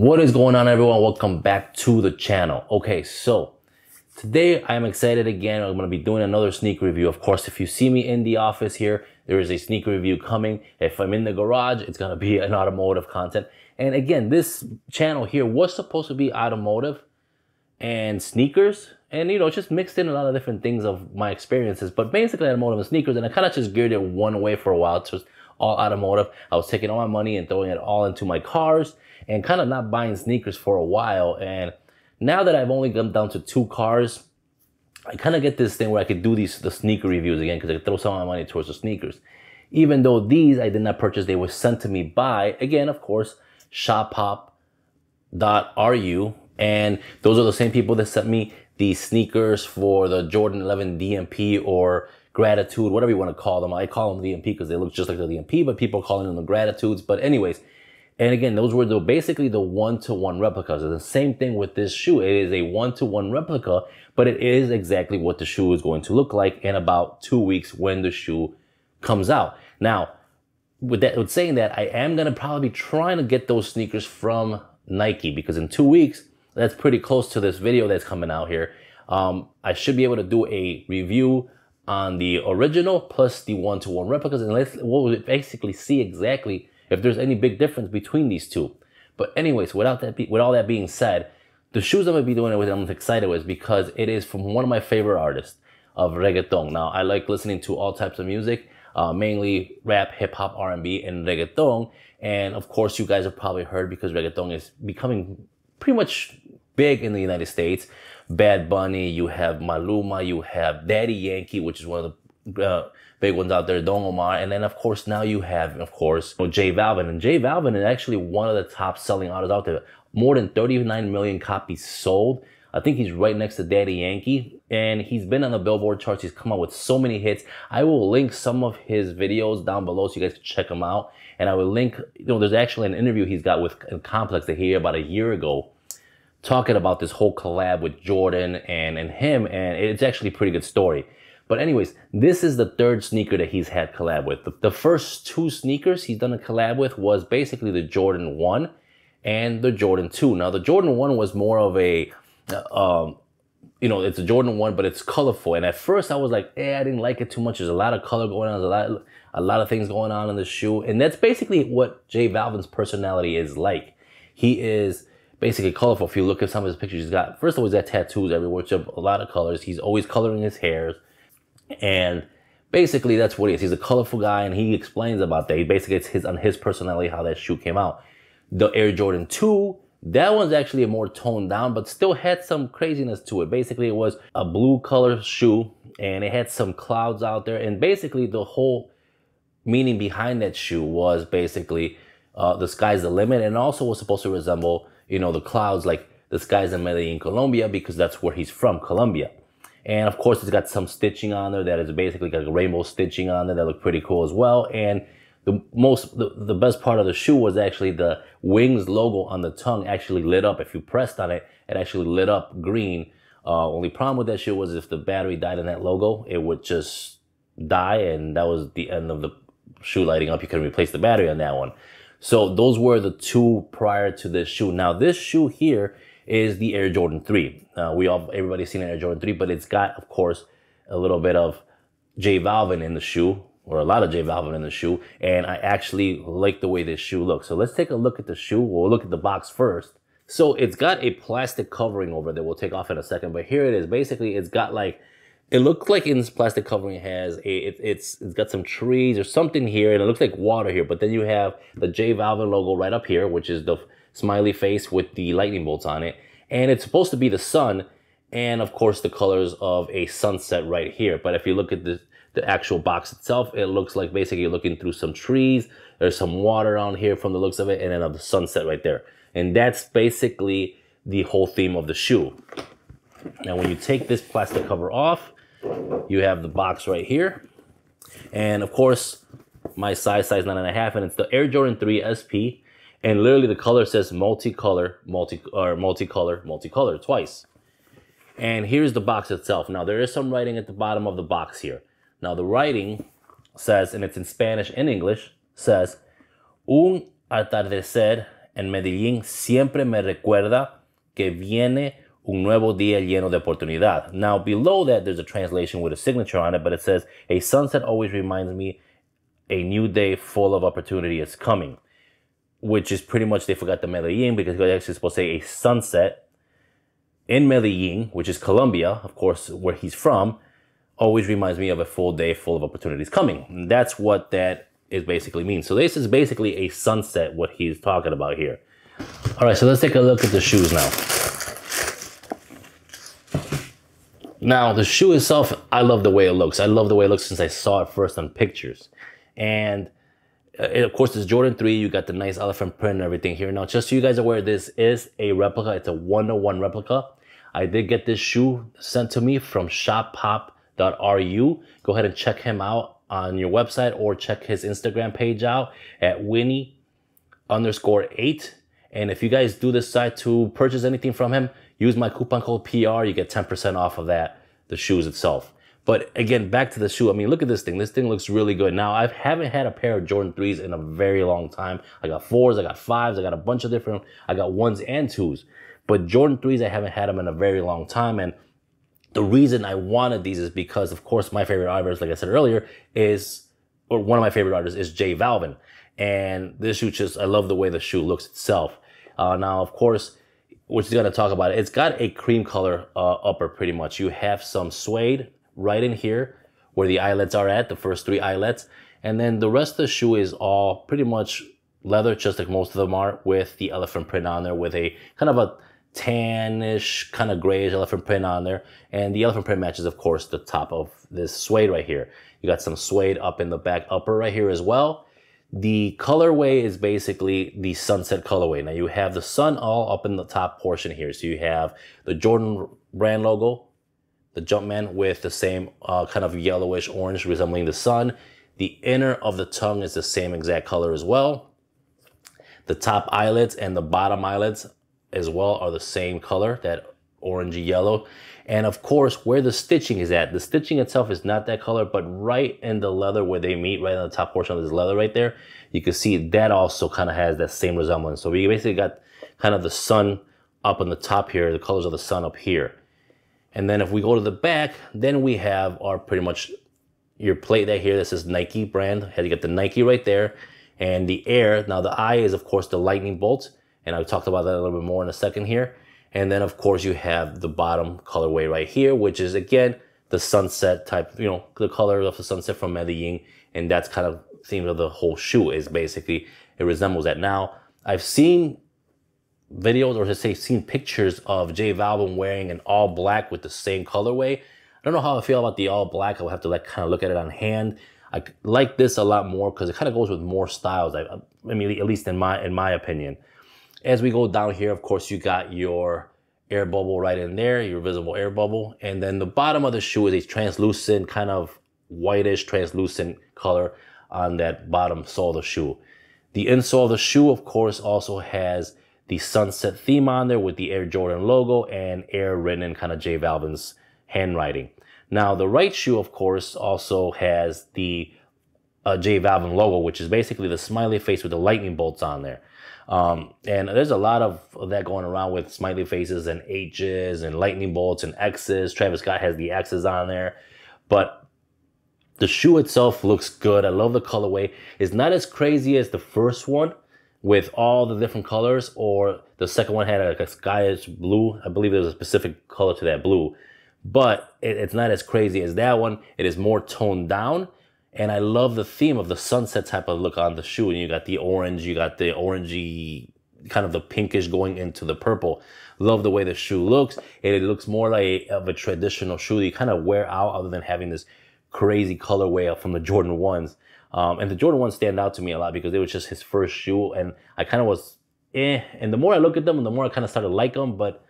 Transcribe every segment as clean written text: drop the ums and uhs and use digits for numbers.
What is going on, everyone? Welcome back to the channel. Okay, so today I am excited again. I'm going to be doing another sneaker review. Of course, if you see me in the office here, there is a sneaker review coming. If I'm in the garage, it's going to be an automotive content. And again, this channel here was supposed to be automotive and sneakers, and you know, just mixed in a lot of different things of my experiences, but basically automotive and sneakers. And I kind of just geared it one way for a while. It's just all automotive. I was taking all my money and throwing it all into my cars and kind of not buying sneakers for a while. And now that I've only come down to 2 cars, I kind of get this thing where I could do the sneaker reviews again, because I could throw some of my money towards the sneakers. Even though these I did not purchase, they were sent to me by, again, of course, shoepop.ru. And those are the same people that sent me the sneakers for the Jordan 11 DMP or Gratitude, whatever you want to call them. I call them DMP because they look just like the DMP, but people are calling them the Gratitudes. But anyways, and again, those were basically the one-to-one replicas. It's the same thing with this shoe. It is a one-to-one replica, but it is exactly what the shoe is going to look like in about 2 weeks when the shoe comes out. Now, with saying that, I am going to probably be trying to get those sneakers from Nike, because in 2 weeks, that's pretty close to this video that's coming out here. I should be able to do a review on the original plus the one-to-one replicas, and we'll basically see exactly if there's any big difference between these two. But anyways, with all that being said, the shoes I'm gonna be doing it with, I'm excited with, because it is from one of my favorite artists of reggaeton. Now, I like listening to all types of music, mainly rap, hip-hop, R&B, and reggaeton. And of course, you guys have probably heard, because reggaeton is becoming pretty much big in the United States. Bad Bunny, you have Maluma, you have Daddy Yankee, which is one of the big ones out there, Don Omar, and then of course now you have, of course, J Balvin. And J Balvin is actually one of the top selling artists out there. More than 39 million copies sold. I think he's right next to Daddy Yankee, and he's been on the Billboard charts. He's come out with so many hits. I will link some of his videos down below so you guys can check them out. And I will link, you know, there's actually an interview he's got with Complex that he did about a year ago, talking about this whole collab with Jordan and him, and it's actually a pretty good story. But anyways, this is the third sneaker that he's had collab with. The first 2 sneakers he's done a collab with was basically the Jordan 1 and the Jordan 2. Now, the Jordan 1 was more of a... you know, it's a Jordan 1, but it's colorful. And at first I was like, I didn't like it too much. There's a lot of color going on. There's a lot of things going on in the shoe. And that's basically what J Balvin's personality is like. He is basically colorful. If you look at some of his pictures, he's got, first of all, he's got tattoos everywhere, which a lot of colors. He's always coloring his hair. And basically that's what he is. He's a colorful guy, and he explains about that. He basically, it's his personality, how that shoe came out. The Air Jordan 2, that one's actually more toned down, but still had some craziness to it. Basically, it was a blue color shoe, and it had some clouds out there. And basically, the whole meaning behind that shoe was basically the sky's the limit, and also was supposed to resemble, you know, the clouds, like the skies in Medellin, Colombia, because that's where he's from, Colombia. And of course, it's got some stitching on there that is basically got rainbow stitching on there that looked pretty cool as well. And the best part of the shoe was actually the Wings logo on the tongue actually lit up. If you pressed on it, it actually lit up green. Only problem with that shoe was if the battery died in that logo, it would just die, and that was the end of the shoe lighting up. You couldn't replace the battery on that one. So those were the 2 prior to this shoe. Now this shoe here is the Air Jordan 3. Everybody's seen an Air Jordan 3, but it's got, of course, a little bit of J Balvin in the shoe, or a lot of J Balvin in the shoe, and I actually like the way this shoe looks. So let's take a look at the shoe. We'll look at the box first. So it's got a plastic covering over that we'll take off in a second, but here it is. Basically, it's got like, it looks like in this plastic covering it has, it's got some trees or something here, and it looks like water here, but then you have the J Balvin logo right up here, which is the smiley face with the lightning bolts on it, and it's supposed to be the sun, and of course the colors of a sunset right here. But if you look at the actual box itself, it looks like basically you're looking through some trees. There's some water on here from the looks of it, and then of the sunset right there. And that's basically the whole theme of the shoe. Now, when you take this plastic cover off, you have the box right here. And of course, my size 9.5, and it's the Air Jordan 3 SP. And literally the color says multicolor, multicolor twice. And here's the box itself. Now, there is some writing at the bottom of the box here. Now, the writing says, and it's in Spanish and English, says, un atardecer en Medellín siempre me recuerda que viene un nuevo día lleno de oportunidad. Now, below that, there's a translation with a signature on it, but it says, a sunset always reminds me a new day full of opportunity is coming. Which is pretty much, they forgot the Medellin, because they're actually supposed to say a sunset in Medellin, which is Colombia, of course, where he's from, always reminds me of a full day full of opportunities coming. And that's what that is basically means. So this is basically a sunset, what he's talking about here. All right, so let's take a look at the shoes now. Now, the shoe itself, I love the way it looks. I love the way it looks since I saw it first on pictures. And it, of course, it's Jordan 3. You got the nice elephant print and everything here. Now, just so you guys are aware, this is a replica. It's a 101 replica. I did get this shoe sent to me from shoepop.ru. Go ahead and check him out on your website or check his Instagram page out at Winnie_8. And if you guys do decide to purchase anything from him, use my coupon code PR. You get 10% off of that, the shoes itself. But again, back to the shoe. I mean, look at this thing. This thing looks really good. Now, I haven't had a pair of Jordan 3s in a very long time. I got 4s, I got 5s, I got a bunch of different, I got 1s and 2s. But Jordan 3s, I haven't had them in a very long time. And the reason I wanted these is because, of course, my favorite artist, like I said earlier, is, or one of my favorite artists is J Balvin. And this shoe just, I love the way the shoe looks itself. Now, of course, we're just going to talk about it. It's got a cream color upper pretty much. You have some suede right in here where the eyelets are at, the first 3 eyelets, and then the rest of the shoe is all pretty much leather, just like most of them are, with the elephant print on there, with a kind of a tannish, kind of grayish elephant print on there. And the elephant print matches, of course, the top of this suede right here. You got some suede up in the back upper right here as well. The colorway is basically the sunset colorway. Now you have the sun all up in the top portion here, so you have the Jordan brand logo, the Jumpman with the same kind of yellowish orange resembling the sun. The inner of the tongue is the same exact color as well. The top eyelets and the bottom eyelets as well are the same color, that orangey yellow. And of course, where the stitching is at, the stitching itself is not that color, but right in the leather where they meet, right on the top portion of this leather right there, you can see that also kind of has that same resemblance. So we basically got kind of the sun up on the top here, the colors of the sun up here. And then if we go to the back, then we have our pretty much your plate right here. This is Nike brand. You got the Nike right there and the Air. Now the I is, of course, the lightning bolt. And I talked about that a little bit more in a second here. And then, of course, you have the bottom colorway right here, which is, again, the sunset type, you know, the color of the sunset from Medellin. And that's kind of the theme of the whole shoe, is basically it resembles that. Now, I've seen videos, or to say seen pictures of J Balvin wearing an all black with the same colorway. I don't know how I feel about the all black. I will have to like kind of look at it on hand. I like this a lot more because it kind of goes with more styles. I mean, at least in my opinion. As we go down here, of course, you got your air bubble right in there, your visible air bubble, and then the bottom of the shoe is a translucent kind of whitish translucent color on that bottom sole of the shoe. The insole of the shoe, of course, also has the sunset theme on there with the Air Jordan logo and Air written in kind of J Balvin's handwriting. Now, the right shoe, of course, also has the J Balvin logo, which is basically the smiley face with the lightning bolts on there. And there's a lot of that going around with smiley faces and H's and lightning bolts and X's. Travis Scott has the X's on there. But the shoe itself looks good. I love the colorway. It's not as crazy as the first one with all the different colors, or the second one had like a skyish blue. I believe there's a specific color to that blue, but it's not as crazy as that one. It is more toned down, and I love the theme of the sunset type of look on the shoe. And you got the orange, you got the orangey, kind of the pinkish going into the purple. Love the way the shoe looks. It looks more like a traditional shoe that you kind of wear out, other than having this crazy colorway from the Jordan 1s. And the Jordan 1s stand out to me a lot because it was just his first shoe, and I kind of was eh. And the more I look at them, the more I kind of started to like them, but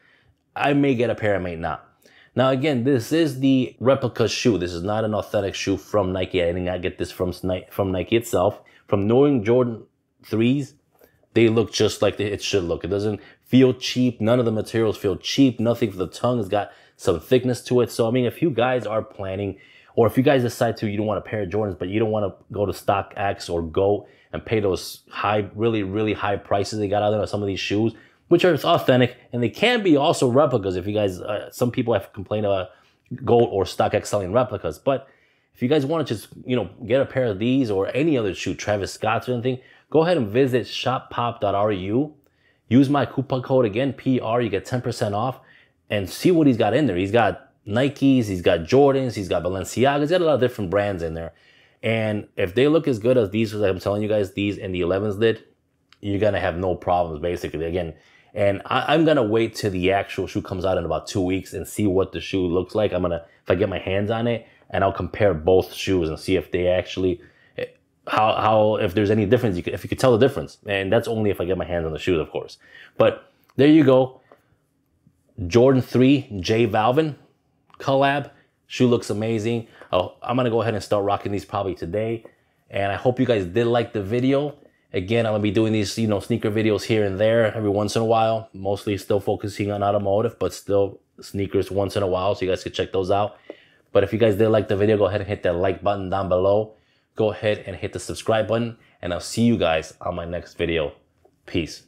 I may get a pair, I may not. Now, again, this is the replica shoe. This is not an authentic shoe from Nike. I did not get this from Nike itself. From knowing Jordan 3s, they look just like it should look. It doesn't feel cheap. None of the materials feel cheap. Nothing for the tongue has got some thickness to it. So, I mean, if you guys are planning Or if you guys decide to, you don't want a pair of Jordans, but you don't want to go to StockX or GOAT and pay those high, really, really high prices they got out there on some of these shoes, which are authentic, and they can be also replicas if you guys, some people have complained about GOAT or StockX selling replicas. But if you guys want to just, you know, get a pair of these or any other shoe, Travis Scott's or anything, go ahead and visit shoepop.ru. Use my coupon code again, PR, you get 10% off, and see what he's got in there. He's got Nikes, he's got Jordans, he's got Balenciaga, he's got a lot of different brands in there. And if they look as good as these, like I'm telling you guys, these and the 11s did, you're going to have no problems, basically, again. And I'm going to wait till the actual shoe comes out in about 2 weeks and see what the shoe looks like. I'm going to, if I get my hands on it, and I'll compare both shoes and see if they actually, if there's any difference, if you could tell the difference. And that's only if I get my hands on the shoes, of course. But there you go. Jordan 3, J Balvin collab. Shoe looks amazing. Oh, I'm going to go ahead and start rocking these probably today. And I hope you guys did like the video. Again, I'm going to be doing these, you know, sneaker videos here and there every once in a while. Mostly still focusing on automotive, but still sneakers once in a while. So you guys can check those out. But if you guys did like the video, go ahead and hit that like button down below. Go ahead and hit the subscribe button. And I'll see you guys on my next video. Peace.